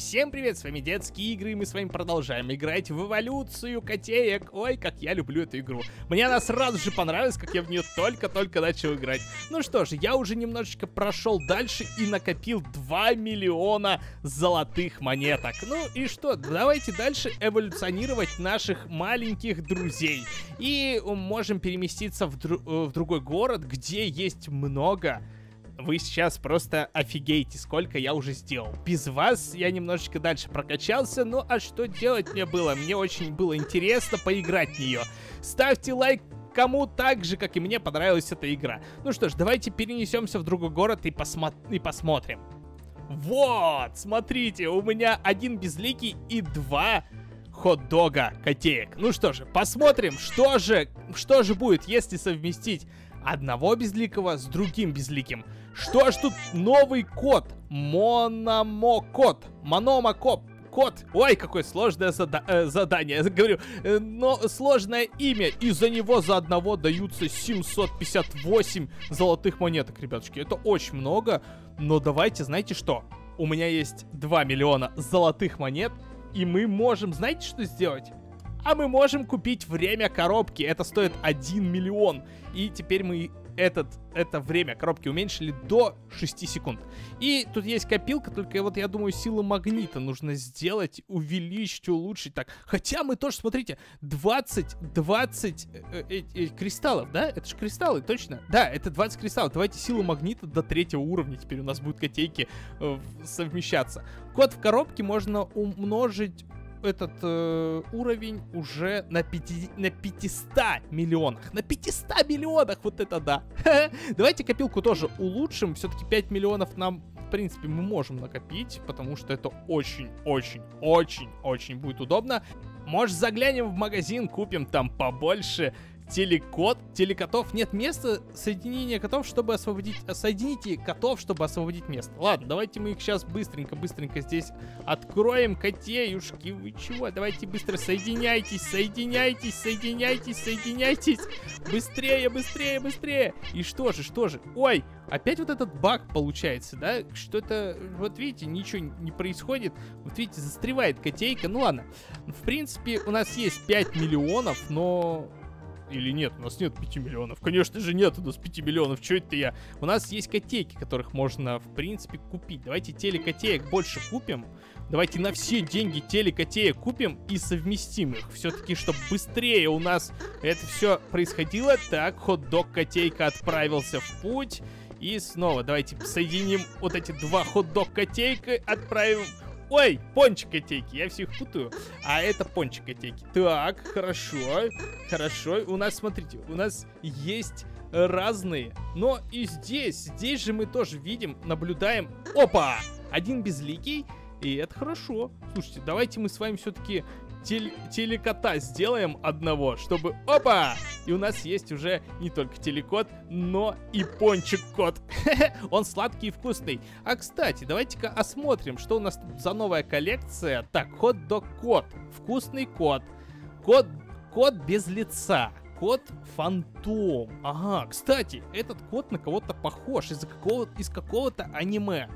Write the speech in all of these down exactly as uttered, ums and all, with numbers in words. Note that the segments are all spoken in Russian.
Всем привет, с вами Детские Игры, и мы с вами продолжаем играть в эволюцию котеек. Ой, как я люблю эту игру. Мне она сразу же понравилась, как я в нее только-только начал играть. Ну что ж, я уже немножечко прошел дальше и накопил два миллиона золотых монеток. Ну и что, давайте дальше эволюционировать наших маленьких друзей. И можем переместиться в, дру в другой город, где есть много... Вы сейчас просто офигеете, сколько я уже сделал. Без вас я немножечко дальше прокачался. Ну а что делать мне было? Мне очень было интересно поиграть в нее. Ставьте лайк, кому так же, как и мне, понравилась эта игра. Ну что ж, давайте перенесемся в другой город и, посмо и посмотрим. Вот, смотрите, у меня один безликий и два... хот-дога котеек. Ну что же, посмотрим, что же, что же будет, если совместить одного безликого с другим безликим. Что ж тут новый кот? Мономокот. Мономокот. Кот. Ой, какое сложное зада э, задание. Говорю, э, но сложное имя. И за него за одного даются семьсот пятьдесят восемь золотых монеток, ребятушки. Это очень много. Но давайте, знаете что? У меня есть два миллиона золотых монет. И мы можем, знаете, что сделать? А мы можем купить время коробки. Это стоит один миллион. И теперь мы этот, это время коробки уменьшили до шести секунд. И тут есть копилка, только вот я думаю, силу магнита нужно сделать, увеличить, улучшить. Так, хотя мы тоже, смотрите, двадцать, двадцать э, э, э, кристаллов, да? Это же кристаллы, точно? Да, это двадцать кристаллов. Давайте силу магнита до третьего уровня. Теперь у нас будут котейки э, совмещаться. Код в коробке можно умножить... этот э, уровень уже на, пяти, на пятистах миллионах. На пятистах миллионах, вот это да. Давайте копилку тоже улучшим. Все-таки пять миллионов нам, в принципе, мы можем накопить, потому что это очень-очень-очень-очень будет удобно. Может, заглянем в магазин, купим там побольше телекот, телекотов. Нет места соединения котов, чтобы освободить... Соедините котов, чтобы освободить место. Ладно, давайте мы их сейчас быстренько-быстренько здесь откроем. Котеюшки, вы чего? Давайте быстро соединяйтесь, соединяйтесь, соединяйтесь, соединяйтесь. Быстрее, быстрее, быстрее. И что же, что же? Ой, опять вот этот баг получается, да? Что-то, вот видите, ничего не происходит. Вот видите, застревает котейка. Ну ладно. В принципе, у нас есть пять миллионов, но... Или нет, у нас нет пяти миллионов. Конечно же нет у нас пяти миллионов, что это я? У нас есть котейки, которых можно, в принципе, купить. Давайте телекотеек больше купим. Давайте на все деньги телекотеек купим и совместим их. Все-таки, чтобы быстрее у нас это все происходило. Так, хот-дог котейка отправился в путь. И снова давайте соединим вот эти два хот-дог котейка, отправим... Ой, пончик котейки, я всех путаю. А это пончик котейки. Так, хорошо, хорошо. У нас, смотрите, у нас есть разные. Но и здесь, здесь же мы тоже видим, наблюдаем. Опа! Один безликий, и это хорошо. Слушайте, давайте мы с вами все-таки теле телекота сделаем одного, чтобы... Опа! И у нас есть уже не только телекот, но и пончик-кот. Он сладкий и вкусный. А, кстати, давайте-ка осмотрим, что у нас тут за новая коллекция. Так, хот-дог-кот, вкусный кот, кот, кот без лица, кот-фантом. Ага, кстати, этот кот на кого-то похож из какого-то из какого-то аниме.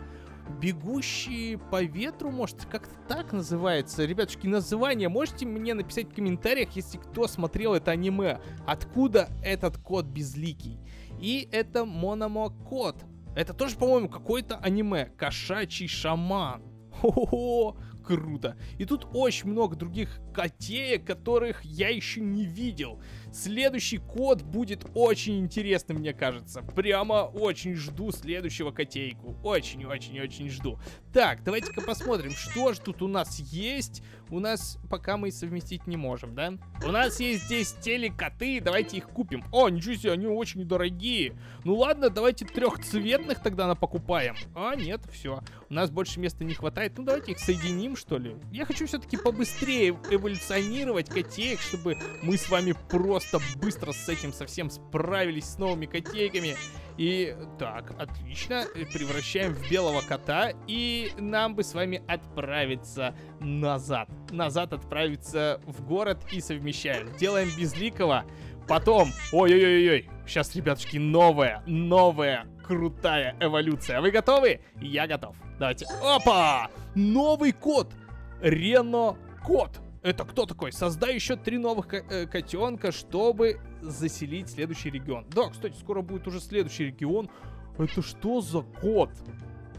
Бегущие по ветру, может, как-то так называется. Ребятушки, название можете мне написать в комментариях, если кто смотрел это аниме. Откуда этот кот безликий? И это Мономокот. Это тоже, по-моему, какое-то аниме. Кошачий шаман. Хо-хо-хо, круто. И тут очень много других котеек, которых я еще не видел. Следующий кот будет очень интересным, мне кажется. Прямо очень жду следующего котейку. Очень-очень-очень жду. Так, давайте-ка посмотрим, что же тут у нас есть. У нас пока мы совместить не можем, да? У нас есть здесь телекоты, давайте их купим. О, ничего себе, они очень дорогие. Ну ладно, давайте трехцветных тогда напокупаем. А, нет, все. У нас больше места не хватает. Ну давайте их соединим, что ли? Я хочу все-таки побыстрее эволюционировать котеек, чтобы мы с вами просто быстро с этим совсем справились, с новыми котейками. И так, отлично, превращаем в белого кота, и нам бы с вами отправиться назад. Назад отправиться в город и совмещаем. Делаем безликого Потом, ой-ой-ой-ой, сейчас, ребятушки, новая, новая, крутая эволюция. Вы готовы? Я готов. Давайте. Опа! Новый кот. Рено-кот. Это кто такой? Создай еще три новых котенка, чтобы заселить следующий регион. Да, кстати, скоро будет уже следующий регион. Это что за кот?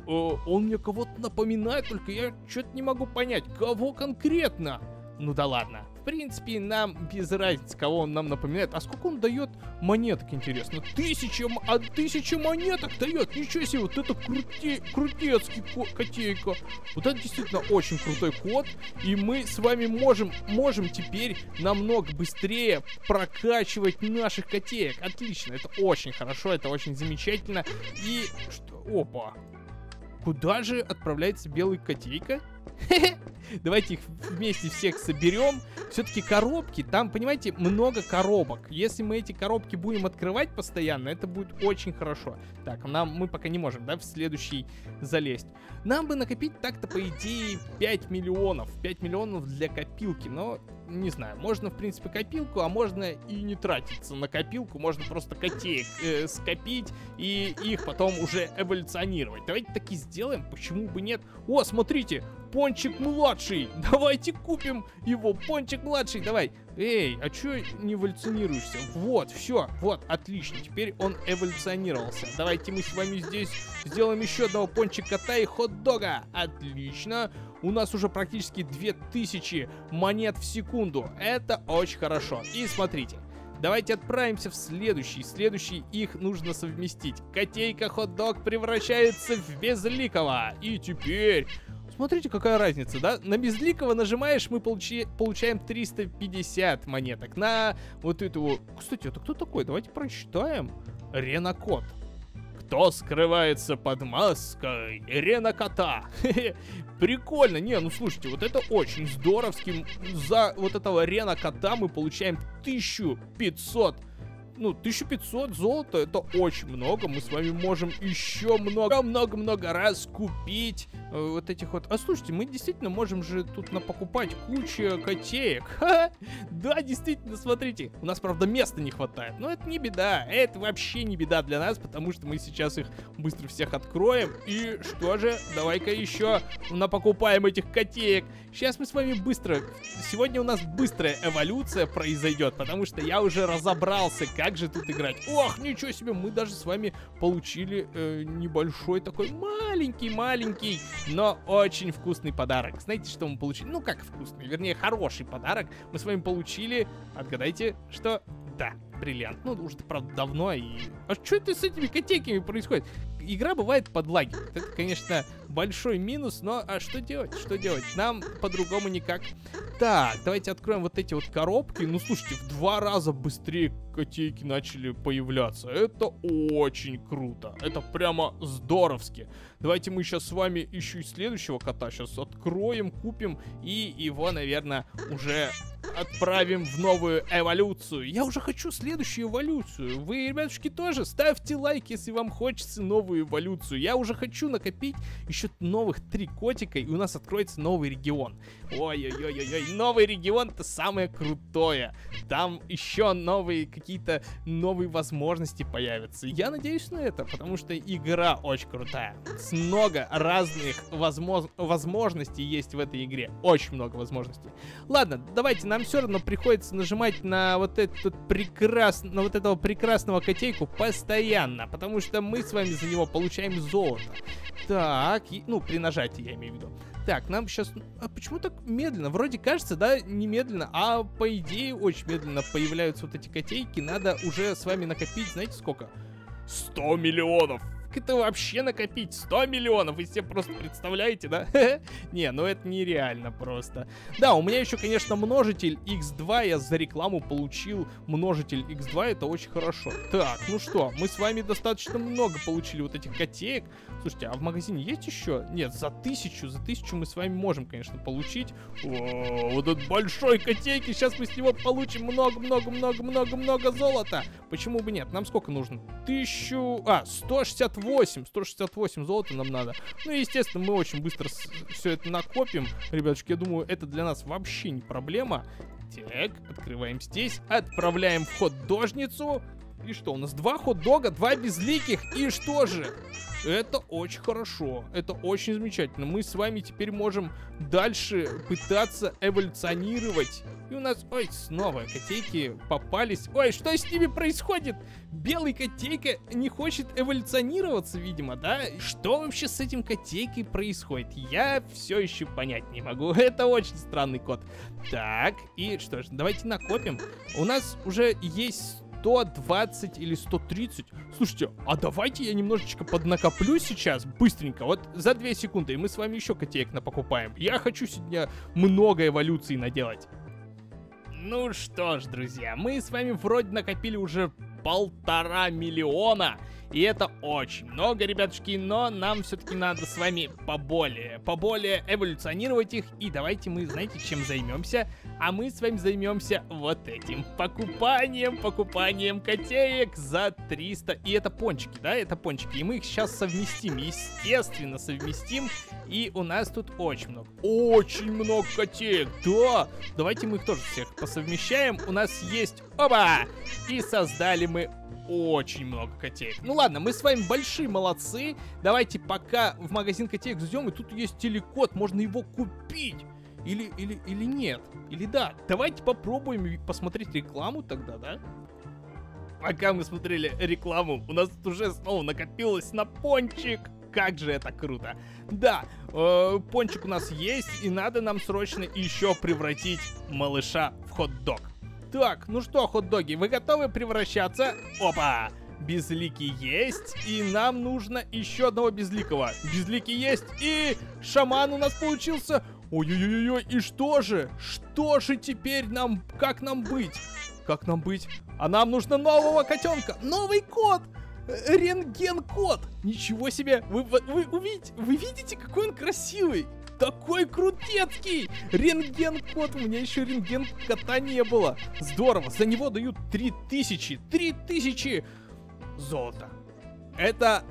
Э, он мне кого-то напоминает, только я что-то не могу понять, кого конкретно. Ну да ладно. В принципе, нам без разницы, кого он нам напоминает. А сколько он дает монеток, интересно? Тысяча, а тысяча монеток дает. Ничего себе, вот это крути, крутецкий котейка. Вот это действительно очень крутой кот. И мы с вами можем, можем теперь намного быстрее прокачивать наших котеек. Отлично, это очень хорошо, это очень замечательно. И что? Опа. Куда же отправляется белый котейка? Давайте их вместе всех соберем. Все-таки коробки, там, понимаете, много коробок. Если мы эти коробки будем открывать постоянно, это будет очень хорошо. Так, нам, мы пока не можем, да, в следующий залезть. Нам бы накопить так-то, по идее, пять миллионов. пять миллионов для копилки, но, не знаю, можно, в принципе, копилку, а можно и не тратиться на копилку. Можно просто котеек э, скопить и их потом уже эволюционировать. Давайте таки сделаем, почему бы нет. О, смотрите, Пончик-младший, давайте купим его, Пончик-младший, давай. Эй, а чё не эволюционируешься? Вот, все, вот, отлично, теперь он эволюционировался. Давайте мы с вами здесь сделаем еще одного пончик-кота и хот-дога. Отлично, у нас уже практически две тысячи монет в секунду, это очень хорошо. И смотрите. Давайте отправимся в следующий. Следующий их нужно совместить. Котейка хот-дог превращается в безликого. И теперь... Смотрите, какая разница, да? На безликого нажимаешь, мы получи... получаем триста пятьдесят монеток. На вот этого... Кстати, это кто такой? Давайте прочитаем. Рено-кот. Кто скрывается под маской Рено-кота? Прикольно. Не, ну слушайте, вот это очень здоровски. За вот этого Рено-кота мы получаем тысячу пятьсот. Ну, тысяча пятьсот золота, это очень много. Мы с вами можем еще много-много-много раз купить э, вот этих вот... А слушайте, мы действительно можем же тут напокупать кучу котеек. Ха-ха. Да, действительно, смотрите. У нас, правда, места не хватает. Но это не беда. Это вообще не беда для нас, потому что мы сейчас их быстро всех откроем. И что же? Давай-ка еще напокупаем этих котеек. Сейчас мы с вами быстро... Сегодня у нас быстрая эволюция произойдет, потому что я уже разобрался, как... Как же тут играть? Ох, ничего себе, мы даже с вами получили э, небольшой такой маленький-маленький, но очень вкусный подарок. Знаете, что мы получили? Ну, как вкусный, вернее, хороший подарок. Мы с вами получили, отгадайте, что... Да, бриллиант. Ну, уже, правда, давно и... А что это с этими котейками происходит? Игра бывает подлагивает. Это, конечно, большой минус, но... А что делать? Что делать? Нам по-другому никак. Так, давайте откроем вот эти вот коробки. Ну, слушайте, в два раза быстрее котейки начали появляться. Это очень круто. Это прямо здоровски. Давайте мы сейчас с вами еще и следующего кота сейчас откроем, купим и его, наверное, уже... Отправим в новую эволюцию. Я уже хочу следующую эволюцию. Вы, ребятушки, тоже ставьте лайк, если вам хочется новую эволюцию. Я уже хочу накопить еще новых три котика, и у нас откроется новый регион. Ой-ой-ой-ой, новый регион — это самое крутое. Там еще новые какие-то новые возможности появятся. Я надеюсь на это, потому что игра очень крутая. Много разных возможно- возможностей есть в этой игре. Очень много возможностей. Ладно, давайте нам все равно приходится нажимать на вот этот прекрасный, на вот этого прекрасного котейку постоянно, потому что мы с вами за него получаем золото. Так, и, ну, при нажатии я имею в виду. Так, нам сейчас... А почему так медленно? Вроде кажется, да, не медленно, а по идее очень медленно появляются вот эти котейки. Надо уже с вами накопить, знаете, сколько? сто миллионов! Как это вообще накопить? сто миллионов! Вы себе просто представляете, да? Не, ну это нереально просто. Да, у меня еще, конечно, множитель икс два. Я за рекламу получил множитель икс два. Это очень хорошо. Так, ну что, мы с вами достаточно много получили вот этих котеек. Слушайте, а в магазине есть еще? Нет, за тысячу. За тысячу мы с вами можем, конечно, получить. О, вот этот большой котейки. Сейчас мы с него получим много-много-много-много-много золота. Почему бы нет? Нам сколько нужно? Тысячу... А, сто шестьдесят восемь золота нам надо. Ну и, естественно, мы очень быстро все это накопим. Ребятушки, я думаю, это для нас вообще не проблема. Так, открываем здесь, отправляем в хот-дожницу. И что, у нас два хот-дога, два безликих. И что же? Это очень хорошо, это очень замечательно. Мы с вами теперь можем дальше пытаться эволюционировать. И у нас, ой, снова котейки попались. Ой, что с ними происходит? Белый котейка не хочет эволюционироваться, видимо, да? Что вообще с этим котейкой происходит? Я все еще понять не могу. Это очень странный кот. Так, и что ж, давайте накопим. У нас уже есть... сто двадцать или сто тридцать. Слушайте, а давайте я немножечко поднакоплю сейчас, быстренько. Вот за две секунды, и мы с вами еще котеек напокупаем. Я хочу сегодня много эволюций наделать. Ну что ж, друзья, мы с вами вроде накопили уже полтора миллиона. И это очень много, ребятушки, но нам все-таки надо с вами поболее, поболее эволюционировать их. И давайте мы, знаете, чем займемся? А мы с вами займемся вот этим покупанием, покупанием котеек за триста. И это пончики, да, это пончики. И мы их сейчас совместим, естественно, совместим. И у нас тут очень много, очень много котеек, да. Давайте мы их тоже всех посовмещаем. У нас есть, оба, и создали мы очень много котеек. Ну ладно, мы с вами большие молодцы. Давайте пока в магазин котеек зайдем. И тут есть телекод, можно его купить. Или, или, или нет. Или да. Давайте попробуем посмотреть рекламу тогда, да? Пока мы смотрели рекламу, у нас тут уже снова накопилось на пончик. Как же это круто. Да, э, пончик у нас есть. И надо нам срочно еще превратить малыша в хот-дог. Так, ну что, хот-доги, вы готовы превращаться? Опа! Безликий есть, и нам нужно еще одного безликого. Безликий есть, и шаман у нас получился. Ой-ой-ой-ой, и что же? Что же теперь нам, как нам быть? Как нам быть? А нам нужно нового котенка, новый кот! Рентген-кот! Ничего себе! Вы, вы, увидите, вы видите, какой он красивый? Такой крутецкий! Рентген-кот! У меня еще рентген-кота не было. Здорово! За него дают три тысячи! три тысячи! Золото! Это...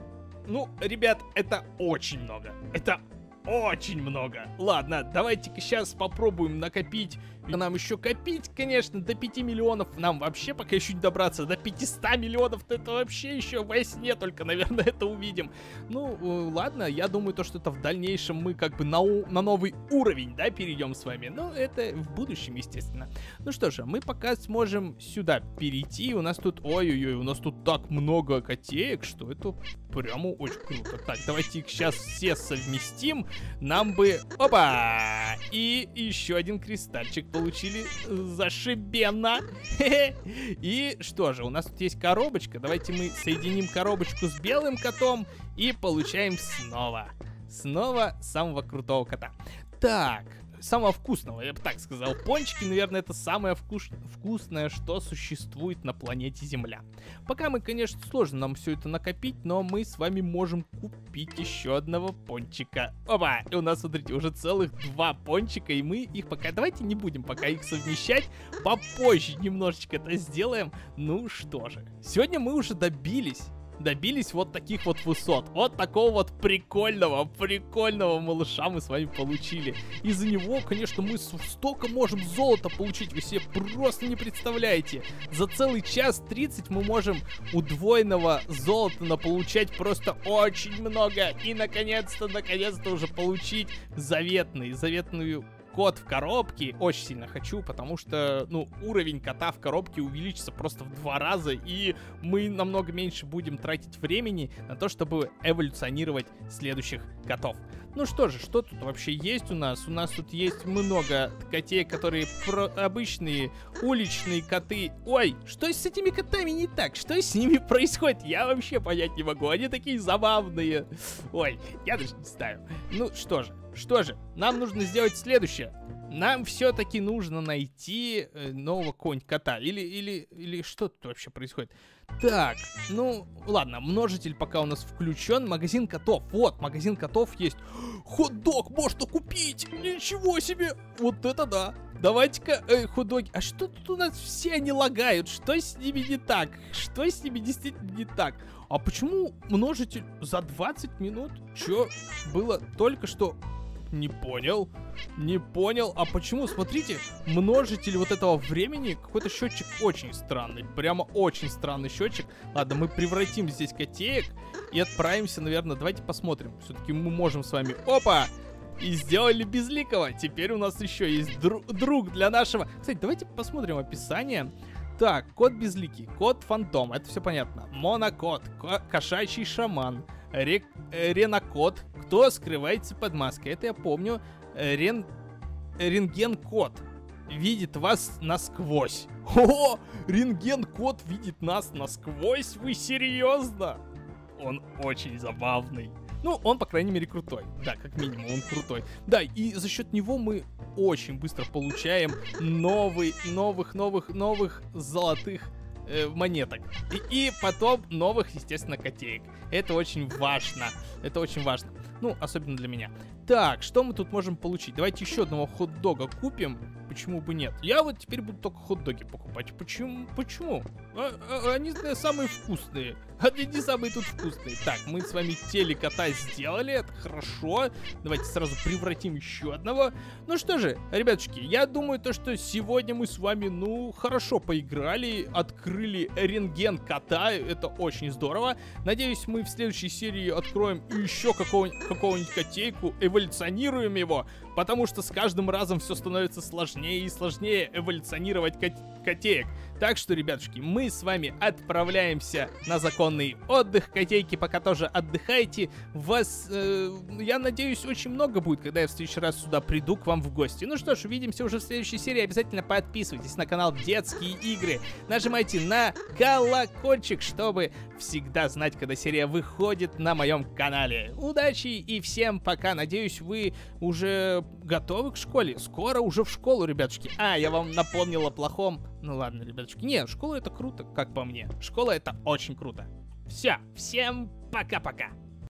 Ну, ребят, это очень много. Это очень много. Ладно, давайте-ка сейчас попробуем накопить. Нам еще копить, конечно, до пяти миллионов. Нам вообще пока еще не добраться. До пятисот миллионов, это вообще еще во сне только, наверное, это увидим. Ну, ладно, я думаю, то, что это в дальнейшем мы как бы на, на новый уровень, да, перейдем с вами. Ну, это в будущем, естественно. Ну что же, мы пока сможем сюда перейти. У нас тут, ой-ой-ой, у нас тут так много котеек, что это прямо очень круто. Так, давайте их сейчас все совместим. Нам бы... Опа! И еще один кристальчик получили. Зашибенно! И что же, у нас тут есть коробочка. Давайте мы соединим коробочку с белым котом и получаем снова. Снова самого крутого кота. Так... Самого вкусного, я бы так сказал. Пончики, наверное, это самое вкус... вкусное, что существует на планете Земля. Пока мы, конечно, сложно нам все это накопить, но мы с вами можем купить еще одного пончика. Опа! И у нас, смотрите, уже целых два пончика, и мы их пока... Давайте не будем пока их совмещать, попозже немножечко это сделаем. Ну что же, сегодня мы уже добились... Добились вот таких вот высот. Вот такого вот прикольного, прикольного малыша мы с вами получили. Из-за него, конечно, мы столько можем золота получить. Вы себе просто не представляете. За целый час тридцать мы можем удвоенного золота наполучать просто очень много. И, наконец-то, наконец-то уже получить заветный, заветную... Кот в коробке очень сильно хочу, потому что, ну, уровень кота в коробке увеличится просто в два раза, и мы намного меньше будем тратить времени на то, чтобы эволюционировать следующих котов. Ну что же, что тут вообще есть у нас? У нас тут есть много котей, которые про обычные уличные коты. Ой, что с этими котами не так? Что с ними происходит? Я вообще понять не могу. Они такие забавные. Ой, я даже не знаю. Ну что же. Что же, нам нужно сделать следующее. Нам все-таки нужно найти нового конь-кота. Или, или, или что тут вообще происходит? Так, ну, ладно, множитель пока у нас включен. Магазин котов. Вот, магазин котов есть. Хот-дог можно купить! Ничего себе! Вот это да! Давайте-ка, э, хот-доги. А что тут у нас все они лагают? Что с ними не так? Что с ними действительно не так? А почему множитель за двадцать минут? Че было только что... Не понял. Не понял. А почему, смотрите, множитель вот этого времени, какой-то счетчик очень странный. Прямо очень странный счетчик. Ладно, мы превратим здесь котеек и отправимся, наверное, давайте посмотрим. Все-таки мы можем с вами... Опа! И сделали безликого. Теперь у нас еще есть друг, друг для нашего... Кстати, давайте посмотрим описание. Так, кот безликий, кот фантом, это все понятно. Монокот, ко кошачий шаман, рек ренокот, кто скрывается под маской, это я помню. Рен рентген-кот видит вас насквозь. О, рентген-кот видит нас насквозь, вы серьезно? Он очень забавный. Ну, он, по крайней мере, крутой. Да, как минимум, он крутой. Да, и за счет него мы очень быстро получаем новый, новых, новых, новых золотых э, монеток. И, и потом новых, естественно, котеек. Это очень важно. Это очень важно. Ну, особенно для меня. Так, что мы тут можем получить? Давайте еще одного хот-дога купим. Почему бы нет? Я вот теперь буду только хот-доги покупать. Почему? Почему? Они самые вкусные. Они самые тут вкусные. Так, мы с вами телекота сделали. Это хорошо. Давайте сразу превратим еще одного. Ну что же, ребятушки, я думаю, то, что сегодня мы с вами, ну, хорошо поиграли. Открыли рентген кота. Это очень здорово. Надеюсь, мы в следующей серии откроем еще какого-нибудь какого-нибудь котейку. Эволюционируем его. Потому что с каждым разом все становится сложнее и сложнее эволюционировать кот котеек. Так что, ребятушки, мы с вами отправляемся на законный отдых. Котейки пока тоже отдыхайте. Вас, э, я надеюсь, очень много будет, когда я в следующий раз сюда приду к вам в гости. Ну что ж, увидимся уже в следующей серии. Обязательно подписывайтесь на канал Детские Игры. Нажимайте на колокольчик, чтобы всегда знать, когда серия выходит на моем канале. Удачи и всем пока. Надеюсь, вы уже готовы к школе. Скоро уже в школу, ребятушки. А, я вам напомнила о плохом. Ну ладно, ребятушки. Не, школа это круто, как по мне. Школа это очень круто. Все, всем пока-пока.